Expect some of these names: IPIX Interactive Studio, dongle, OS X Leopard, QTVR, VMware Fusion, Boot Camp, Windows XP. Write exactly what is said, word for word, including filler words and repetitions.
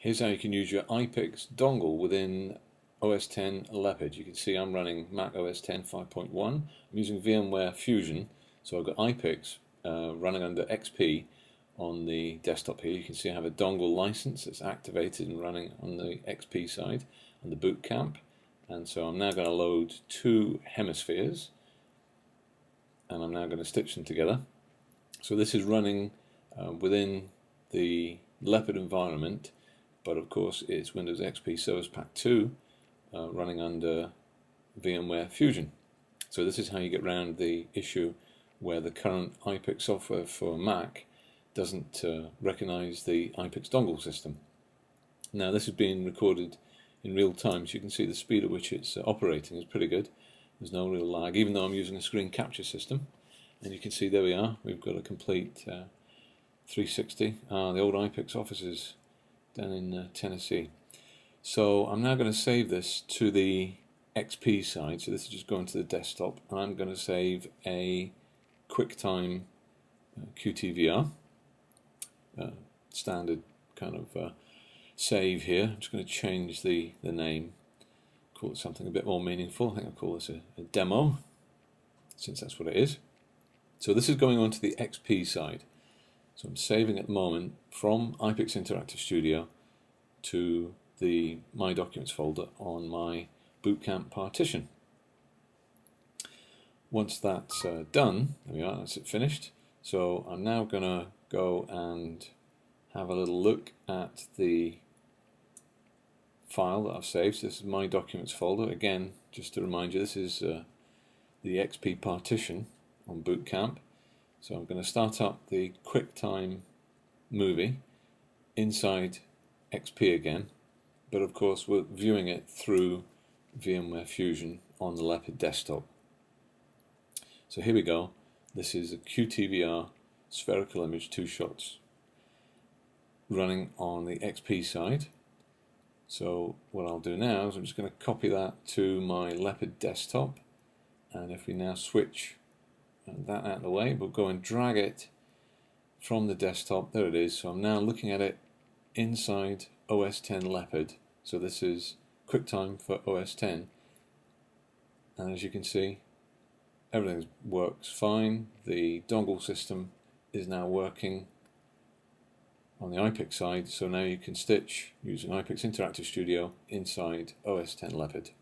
Here's how you can use your I P I X dongle within O S ten Leopard. You can see I'm running Mac O S ten five point one. I'm using VMware Fusion, so I've got I P I X uh, running under X P on the desktop here. You can see I have a dongle license that's activated and running on the X P side on the Boot Camp. And so I'm now going to load two hemispheres, and I'm now going to stitch them together. So this is running uh, within the Leopard environment, but of course it's Windows X P Service Pack two uh, running under VMware Fusion. So this is how you get around the issue where the current I P I X software for Mac doesn't uh, recognize the I P I X dongle system. Now this is being recorded in real time, so you can see the speed at which it's uh, operating is pretty good. There's no real lag, even though I'm using a screen capture system. And you can see there we are, we've got a complete uh, three sixty. Ah, the old I P I X offices down in uh, Tennessee. So I'm now going to save this to the X P side, so this is just going to the desktop, and I'm going to save a QuickTime uh, Q T V R, uh, standard kind of uh, save here. I'm just going to change the, the name, call it something a bit more meaningful. I think I'll call this a, a demo, since that's what it is. So this is going on to the X P side. So I'm saving at the moment from I P I X Interactive Studio to the My Documents folder on my Boot Camp partition. Once that's uh, done, there we are, that's it finished. So I'm now going to go and have a little look at the file that I've saved. So this is My Documents folder. Again, just to remind you, this is uh, the X P partition on Boot Camp. So I'm going to start up the QuickTime movie inside X P again, but of course we're viewing it through VMware Fusion on the Leopard desktop. So here we go. This is a Q T V R spherical image two shots running on the X P side. So what I'll do now is I'm just going to copy that to my Leopard desktop, and if we now switch that out of the way, we'll go and drag it from the desktop. There it is. So I'm now looking at it inside O S ten Leopard. So this is QuickTime for O S ten, and as you can see, everything works fine. The dongle system is now working on the I P I X side, so now you can stitch using I P I X Interactive Studio inside O S ten Leopard.